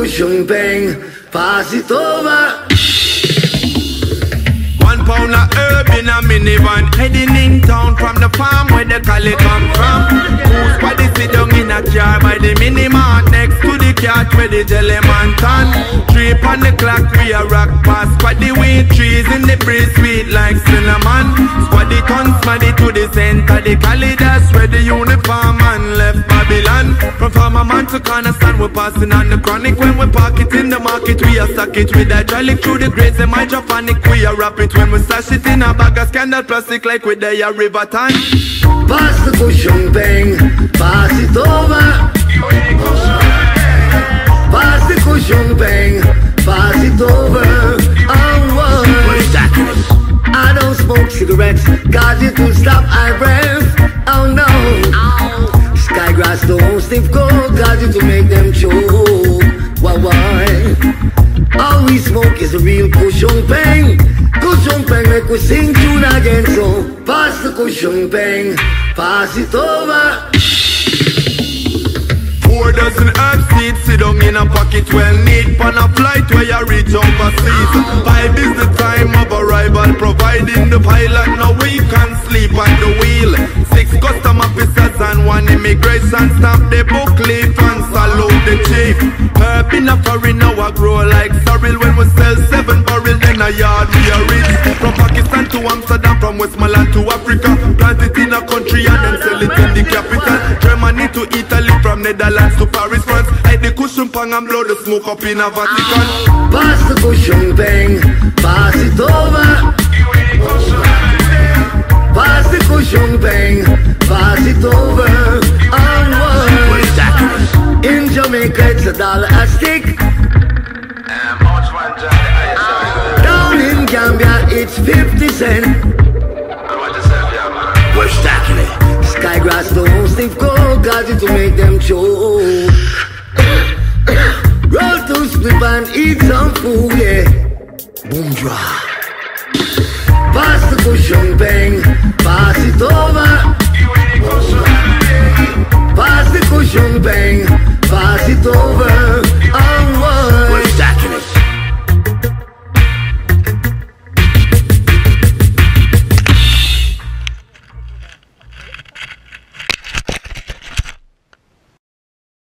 cushion bang, pass it over. 1 pound of herb in a minivan, heading in town from the farm where the collie come from. Who's body sit down in a car by the minimart next to the cat where the jelly man tan. 3 on the clock, we a rock past squaddy weed trees in the breeze sweet like cinnamon. Squaddy tons smaddy to the center, the collie dash where the uniform man left Babylon. From farmer man to corner stand, we're passing on the chronic. When we park it in the market, we a sack it with hydraulic through the grades and hydroponic, we a wrap it. When we stash it in a bag of scandal plastic like we there a river tank. Pass the cushion bang, pass it over. Pass the cushion bang, pass it over. Oh, I don't smoke cigarettes, cause it will stop my breath. Oh no, Skygrass don't sniff cold, cause it will make them choke. Why? All we smoke is a real cushion bang. Cushion bang, make we sing tune again, so pass the cushion bang, pass it over. 4 dozen herb seeds, sit down in a pocket well neat, pan a flight where you reach overseas. 5 is the time of arrival, providing the pilot now we can sleep on the wheel. 6 custom officers and 1 immigration staff, they book leaf and salute the chief. Herb in a foreign now I grow like sorrel, when we sell 7 barrel then a yard we are rich. From Pakistan to Amsterdam, from Westmoreland to Africa, plant it in a country and then sell it in the capital. Germany to Italy, from Netherlands to Paris, France, like the cushion pang and blow the smoke up in a Vatican. Pass the cushion bang, pass it over. Pass the cushion bang, pass it over. Onward. In Jamaica it's $1 a stick. Down in Gambia it's 50 cents. We're stacking it. Skygrass don't sniff gold, got it to make them choke. Roll to split and eat some food, yeah. Boom drop. Pass the cushion bang, pass it over. Pass the cushion bang, pass it over.